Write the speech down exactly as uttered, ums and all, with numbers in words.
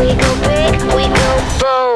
we go big, we go boom.